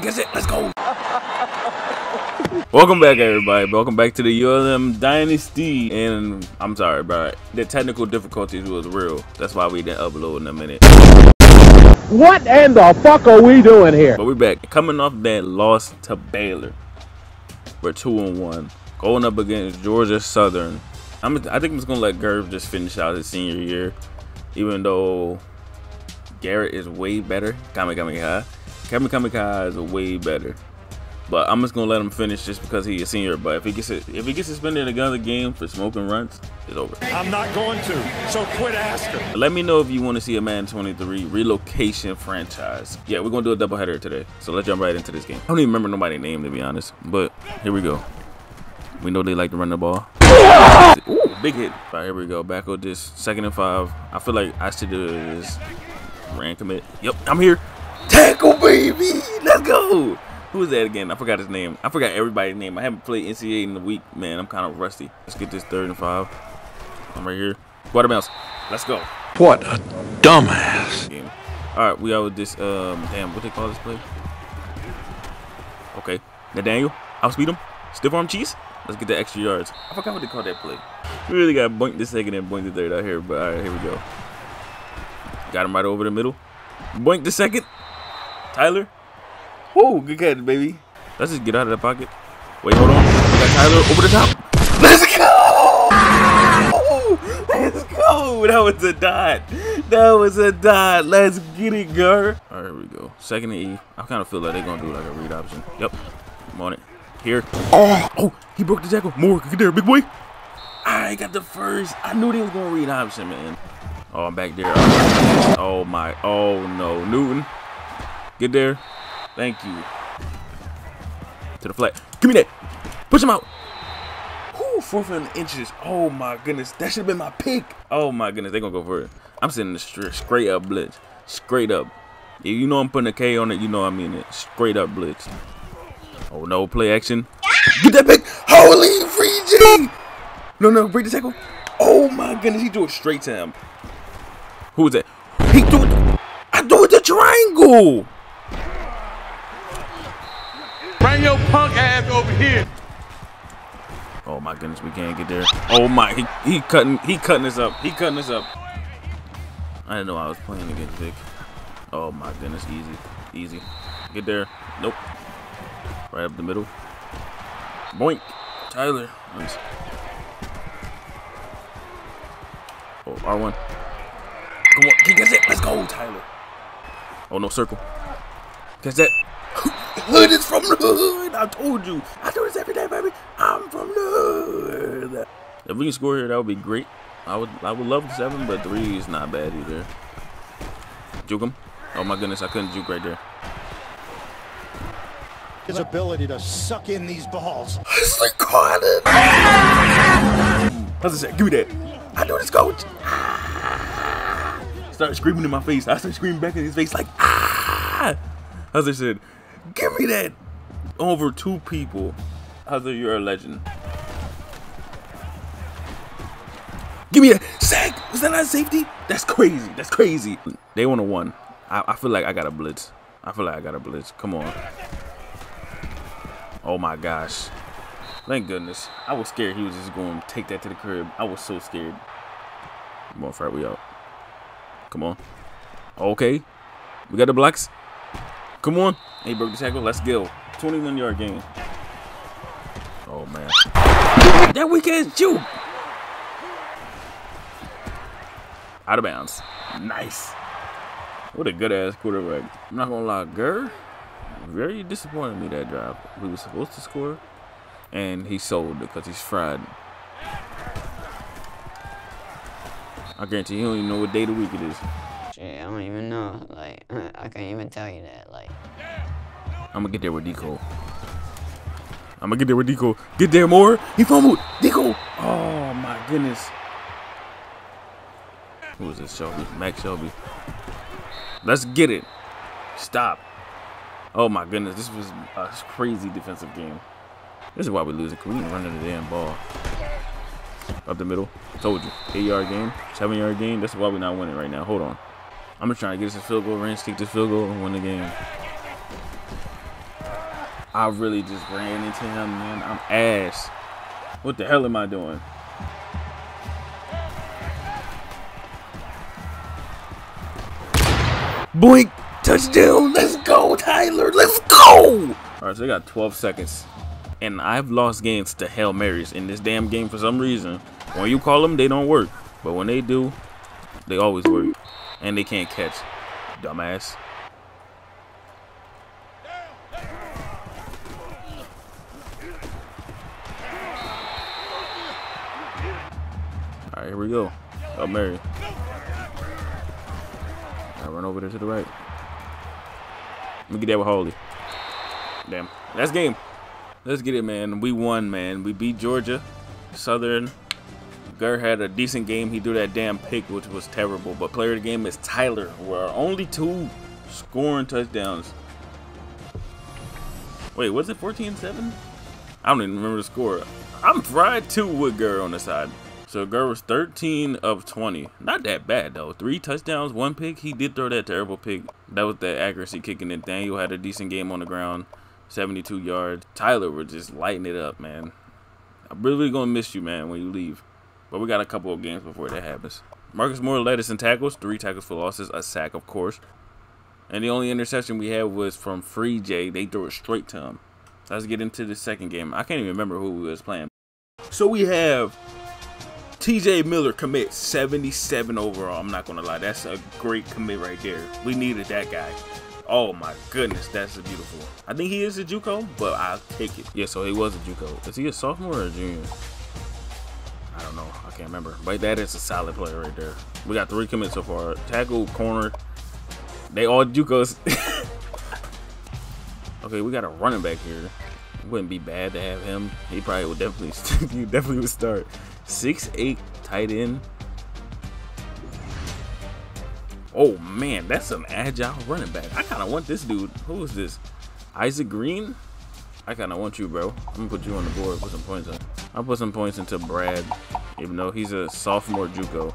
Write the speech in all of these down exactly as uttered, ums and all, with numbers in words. think that's it. Let's go. Welcome back, everybody. Welcome back to the U L M dynasty. And I'm sorry, bro. The technical difficulties was real. That's why we didn't upload in a minute. What in the fuck are we doing here? But we're back. Coming off that loss to Baylor, we're two and one. Going up against Georgia Southern. I'm, I think I'm just gonna let Gerv just finish out his senior year, even though Garrett is way better. Kevin Kamikai, Kevin Kamikai is way better, but I'm just gonna let him finish just because he's a senior. But if he gets it, if he gets suspended another game for smoking runs, it's over. I'm not going to, so quit asking. Let me know if you want to see a Madden twenty-three relocation franchise. Yeah, we're gonna do a doubleheader today, so let's jump right into this game. I don't even remember nobody's name, to be honest, but here we go. We know they like to run the ball. Ooh, big hit. All right, here we go. Back with this second and five. I feel like I should do this. Ran commit. Yep, I'm here. Tackle, baby. Let's go. Who is that again? I forgot his name. I forgot everybody's name. I haven't played N C double A in a week. Man, I'm kind of rusty. Let's get this third and five. I'm right here. Water bounce. Let's go. What a dumbass. All right, we are with this. Um, damn, what they call this play? Okay. Nathaniel, outspeed him. Stiff arm cheese. Let's get the extra yards. I forgot what they call that play. We really got boinked the second and boinked the third out here, but all right, here we go. Got him right over the middle. Boink the second. Tyler. Whoa, good catch, baby. Let's just get out of the pocket. Wait, hold on. We got Tyler over the top. Let's go! Let's go! That was a dot. That was a dot. Let's get it, Gurr. All right, here we go. Second and E. I kind of feel like they're going to do like a read option. Yep. I'm on it. Here. Oh, oh, he broke the tackle. Moore, get there, big boy. I got the first. I knew they was going to read option, man. Oh, I'm back there. Oh, my. Oh, no. Newton. Get there. Thank you. To the flat. Give me that. Push him out. Whoo, fourth and inches. Oh, my goodness. That should have been my pick. Oh, my goodness. They're going to go for it. I'm sending this straight up blitz. Straight up. If you know I'm putting a K on it, you know I mean it. Straight up blitz. Oh, no, play action. Get that pick. Holy Free J. No, no, break the tackle. Oh, my goodness. He threw it straight to him. Who was that? He threw it. I threw it to triangle. Bring your punk ass over here. Oh, my goodness. We can't get there. Oh, my. He, he cutting He cutting us up. He cutting us up. I didn't know I was playing against Vic. Oh, my goodness. Easy. Easy. Get there. Nope. Right up the middle. Boink. Tyler. Nice. Oh, R one. Come on. He gets it. Let's go, Tyler. Oh, no, circle. Gets that. Hood is from the hood. I told you. I do this every day, baby. I'm from the hood. If we can score here, that would be great. I would I would love seven, but three is not bad either. Juke him. Oh, my goodness. I couldn't juke right there. His ability to suck in these balls. Hustler caught it. Hustler said, give me that. I know this coach. Ah. Started screaming in my face. I started screaming back in his face like, ah. Hustler said, give me that. Over two people. Hustler, you're a legend. Give me that. Sack. Was that not safety? That's crazy. That's crazy. They want to one. I, I feel like I got a blitz. I feel like I got a blitz. Come on. Oh my gosh. Thank goodness. I was scared he was just going to take that to the crib. I was so scared. Come on, Fred, we out. Come on. Okay. We got the blocks. Come on. He broke the tackle. Let's go. twenty-one yard game. Oh, man. That weak ass juke. Out of bounds. Nice. What a good ass quarterback. I'm not going to lie, Gurr. Very disappointed me that drive. We were supposed to score, and he sold because he's fried. I guarantee you don't even know what day of the week it is. Shit, I don't even know. Like, I can't even tell you that. Like, I'm gonna get there with Dico. I'm gonna get there with Dico. Get there, Moore. He fumbled. Dico. Oh my goodness. Who was this? Shelby. Max Shelby. Let's get it. Stop. Oh my goodness, this was a crazy defensive game. This is why we lose it, because we didn't run into the damn ball. Up the middle, told you. eight yard game, seven yard game, that's why we're not winning right now. Hold on. I'm just trying to get us a field goal range, kick this field goal, and win the game. I really just ran into him, man. I'm ass. What the hell am I doing? Boink! Touchdown! Let's go, Tyler! Let's go! Alright, so they got twelve seconds. And I've lost games to Hail Marys in this damn game for some reason. When you call them, they don't work. But when they do, they always work. And they can't catch. Dumbass. Alright, here we go. Hail Mary. I run over there to the right. Let me get that with Holy. Damn. That's game. Let's get it, man. We won, man. We beat Georgia Southern. Gurr had a decent game. He threw that damn pick, which was terrible. But player of the game is Tyler. We're our only two scoring touchdowns. Wait, was it fourteen seven? I don't even remember the score. I'm fried too with Gurr on the side. So Gurr was thirteen of twenty. Not that bad though. Three touchdowns, one pick. He did throw that terrible pick. That was that accuracy kick. And then Daniel had a decent game on the ground. seventy-two yards. Tyler was just lighting it up, man. I'm really going to miss you, man, when you leave. But we got a couple of games before that happens. Marcus Moore led us in tackles. Three tackles for losses. A sack, of course. And the only interception we had was from Free J. They threw it straight to him. Let's get into the second game. I can't even remember who we was playing. So we have... T J Miller commits seventy-seven overall. I'm not gonna lie, that's a great commit right there. We needed that guy. Oh my goodness, that's beautiful. I think he is a JUCO, but I'll take it. Yeah, so he was a JUCO. Is he a sophomore or a junior? I don't know, I can't remember. But that is a solid player right there. We got three commits so far. Tackle, corner, they all JUCOs. Okay, we got a running back here. It wouldn't be bad to have him. He probably would definitely, he definitely would start. six eight tight end. Oh man, that's some agile running back. I kind of want this dude. Who is this? Isaac Green? I kind of want you, bro. I'm going to put you on the board. Put some points on. I'll put some points into Brad, even though he's a sophomore JUCO.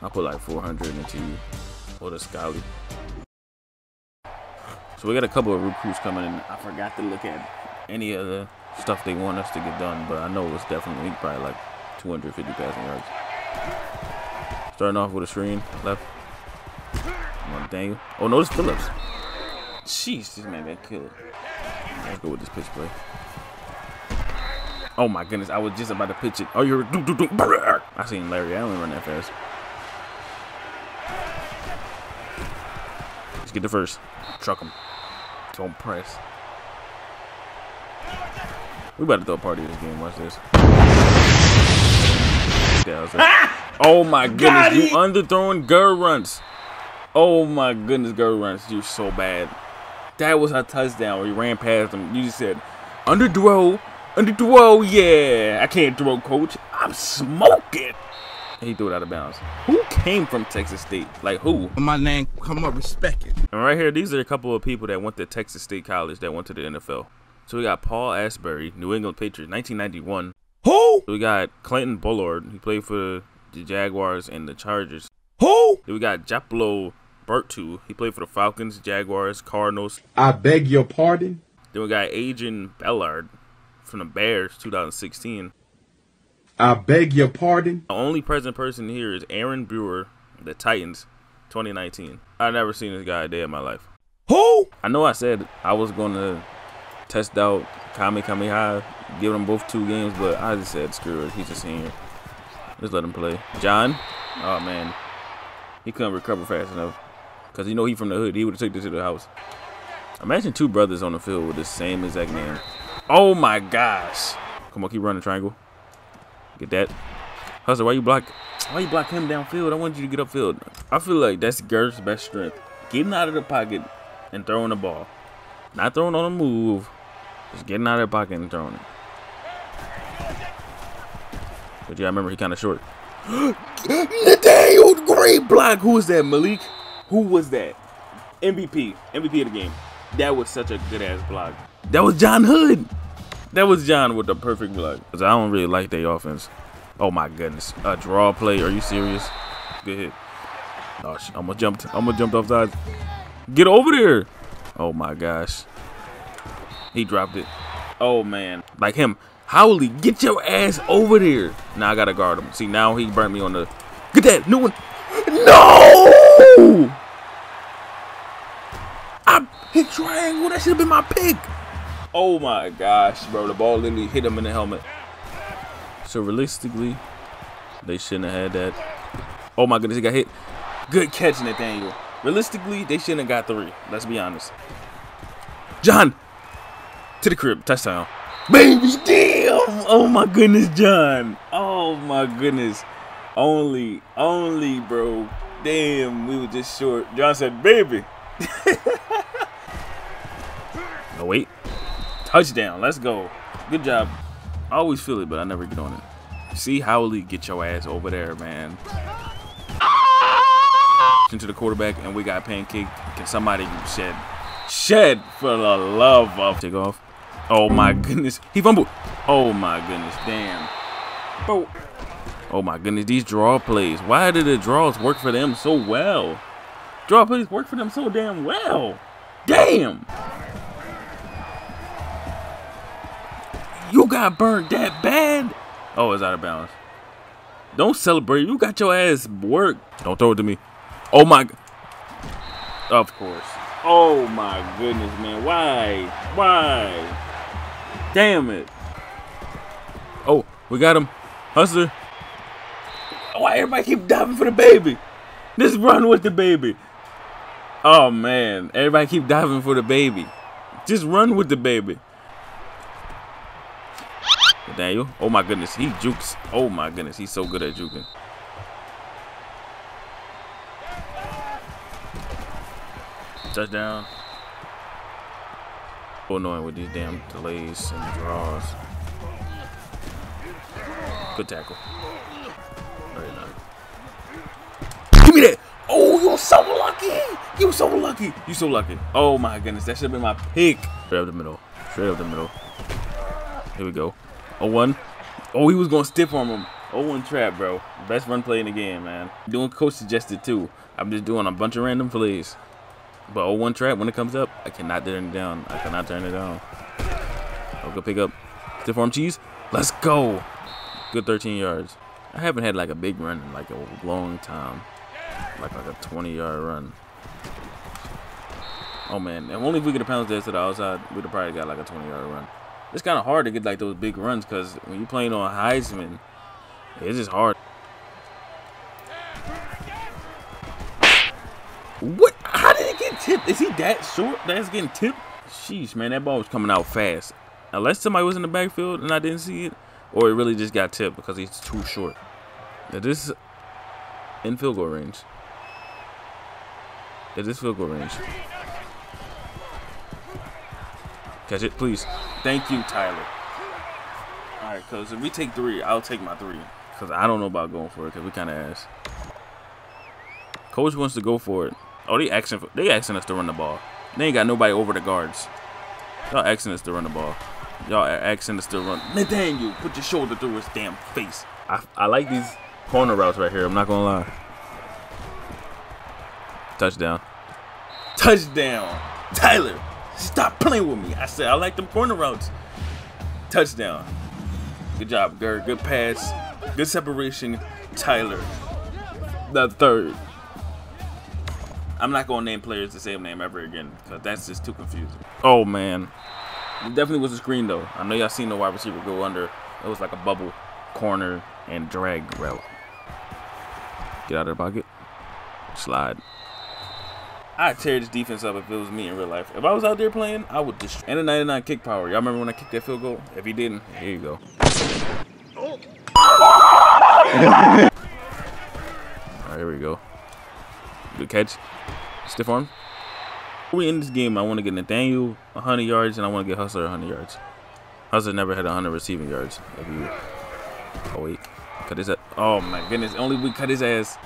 I'll put like four hundred into you. Or the Scully. So we got a couple of recruits coming in. I forgot to look at any of the stuff they want us to get done, but I know it was definitely probably like two hundred fifty passing yards. Starting off with a screen left. Come on, Daniel. Oh no, it's Phillips. Jeez, this man got killed. Let's go with this pitch play. Oh my goodness, I was just about to pitch it. Oh, you're do do do. I seen Larry Allen run that fast. Let's get the first. Truck him. Don't press. We about to throw a party this game. Watch this. Ah! Oh my goodness, you underthrowing Gurr runs. Oh my goodness, Gurr runs. You're so bad. That was a touchdown where you ran past him. You just said, underthrow, underthrow, yeah. I can't throw, coach. I'm smoking. And he threw it out of bounds. Who came from Texas State? Like who? My name, come up, respect it. And right here, these are a couple of people that went to Texas State College that went to the N F L. So we got Paul Asbury, New England Patriots, nineteen ninety-one. Who? We got Clinton Bullard. He played for the Jaguars and the Chargers. Who? Then we got Joplo Bertu. He played for the Falcons, Jaguars, Cardinals. I beg your pardon? Then we got Adrian Bellard from the Bears, two thousand sixteen. I beg your pardon? The only present person here is Aaron Brewer, the Titans, twenty nineteen. I've never seen this guy a day in my life. Who? I know I said I was going to test out Kevin Kamikai. Give them both two games, but I just said screw it. He's a senior. Just let him play. John, oh man, he couldn't recover fast enough. Cause you know he from the hood. He would have took this to the house. Imagine two brothers on the field with the same exact name. Oh my gosh! Come on, keep running triangle. Get that, Hustler. Why you block? Why you block him downfield? I want you to get upfield. I feel like that's Gerv's best strength. Getting out of the pocket and throwing the ball, not throwing on a move. Just getting out of the pocket and throwing it. But yeah, I remember he kind of short. Nathaniel, great block. Who was that, Malik? Who was that? M V P. M V P of the game. That was such a good-ass block. That was John Hood. That was John with the perfect block. Because I don't really like their offense. Oh, my goodness. A draw play. Are you serious? Good hit. Oh, shit. I'm going to jump offside. Get over there. Oh, my gosh. He dropped it. Oh, man. Like him. Howley, get your ass over there. Now I got to guard him. See, now he burnt me on the... Get that new one. No! I hit triangle. That should have been my pick. Oh, my gosh, bro. The ball literally hit him in the helmet. So, realistically, they shouldn't have had that. Oh, my goodness. He got hit. Good catch, Nathaniel. Realistically, they shouldn't have got three. Let's be honest. John. To the crib. Touchdown. Baby, damn. Oh, my goodness, John. Oh, my goodness. Only, only, bro. Damn, we were just short. John said, baby. Oh, wait. Touchdown. Let's go. Good job. I always feel it, but I never get on it. See, Howley, get your ass over there, man. Into the quarterback, and we got pancake. Can somebody shed? Shed for the love of take off. Oh, my goodness. He fumbled. Oh, my goodness. Damn. Oh. Oh, my goodness. These draw plays. Why did the draws work for them so well? Draw plays work for them so damn well. Damn. You got burned that bad? Oh, it's out of bounds. Don't celebrate. You got your ass worked. Don't throw it to me. Oh, my. Of course. Oh, my goodness, man. Why? Why? Damn it. Oh, we got him. Hustler. Why everybody keep diving for the baby? Just run with the baby. Oh, man. Everybody keep diving for the baby. Just run with the baby. Daniel. Oh, my goodness. He jukes. Oh, my goodness. He's so good at juking. Touchdown. Oh, annoying with these damn delays and draws. Good tackle. Give me that. Oh, you're so lucky. You're so lucky. You're so lucky. Oh, my goodness. That should have been my pick. Straight up the middle. Straight up the middle. Here we go. oh one. Oh, he was going to stiff arm him. oh one trap, bro. Best run play in the game, man. Doing coach suggested, too. I'm just doing a bunch of random plays. But oh one trap, when it comes up, I cannot turn it down. I cannot turn it down. I'll go pick up stiff arm cheese. Let's go. Good thirteen yards. I haven't had like a big run in like a long time. Like, like a twenty yard run. Oh, man. And only if we could have pounced this to the outside, we would have probably got like a twenty yard run. It's kind of hard to get like those big runs because when you're playing on Heisman, it's just hard. What? How did it get tipped? Is he that short that it's getting tipped? Sheesh, man, that ball was coming out fast. Unless somebody was in the backfield and I didn't see it, or it really just got tipped because he's too short. Now this is in field goal range. Yeah, this field goal range. Catch it, please. Thank you, Tyler. All right, because if we take three, I'll take my three. Because I don't know about going for it because we kind of ass. Coach wants to go for it. Oh, they asking, for, they asking us to run the ball. They ain't got nobody over the guards. Y'all asking us to run the ball. Y'all asking us to run. Nathaniel, put your shoulder through his damn face. I, I like these corner routes right here. I'm not going to lie. Touchdown. Touchdown. Tyler. Stop playing with me. I said I like them corner routes. Touchdown. Good job, Gurr. Good pass. Good separation. Tyler. The third. I'm not going to name players the same name ever again because that's just too confusing. Oh, man. It definitely was a screen, though. I know y'all seen the wide receiver go under. It was like a bubble, corner, and drag route. Get out of the pocket. Slide. I'd tear this defense up if it was me in real life. If I was out there playing, I would destroy. And a ninety-nine kick power. Y'all remember when I kicked that field goal? If he didn't, here you go. Oh. All right, here we go. Good catch. Stiff arm. Before we end this game, I want to get Nathaniel one hundred yards, and I want to get Hustler one hundred yards. Hustler never had one hundred receiving yards. If you... Oh, wait. Cut his ass. Oh, my goodness. Only we cut his ass.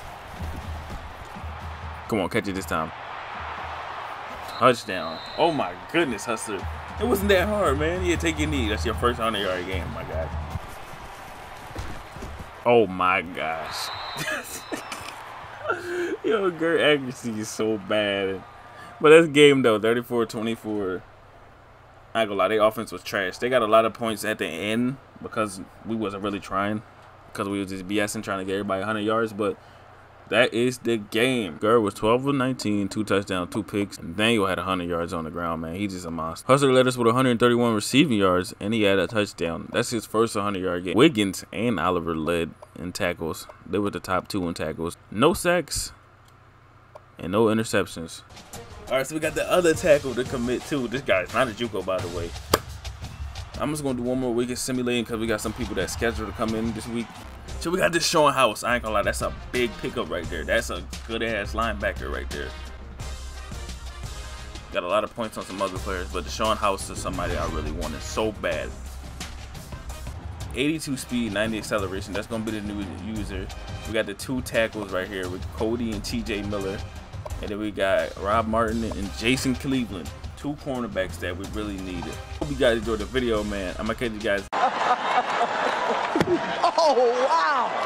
Come on, catch it this time. Touchdown. Oh, my goodness, Hustler. It wasn't that hard, man. Yeah, take your knee. That's your first one hundred yard game, my God. Oh, my gosh. Yo, Gurr accuracy is so bad. But that's game, though. thirty-four twenty-four. I ain't gonna lie, their offense was trash. They got a lot of points at the end because we wasn't really trying, because we was just BSing trying to get everybody a hundred yards, but that is the game. Gurr was twelve of nineteen, two touchdowns, two picks. And Daniel had a hundred yards on the ground, man. He's just a monster. Hustler led us with one hundred thirty-one receiving yards, and he had a touchdown. That's his first hundred yard game. Wiggins and Oliver led in tackles. They were the top two in tackles. No sacks and no interceptions. All right, so we got the other tackle to commit to. This guy's not a JUCO, by the way. I'm just going to do one more week of simulating because we got some people that's scheduled to come in this week. So we got DeSean House. I ain't gonna lie, that's a big pickup right there. That's a good-ass linebacker right there. Got a lot of points on some other players, but DeSean House is somebody I really wanted so bad. eighty-two speed, ninety acceleration. That's gonna be the new user. We got the two tackles right here with Cody and T J Miller. And then we got Rob Martin and Jason Cleveland. Two cornerbacks that we really needed. Hope you guys enjoyed the video, man. I'm gonna catch you guys. Oh, wow.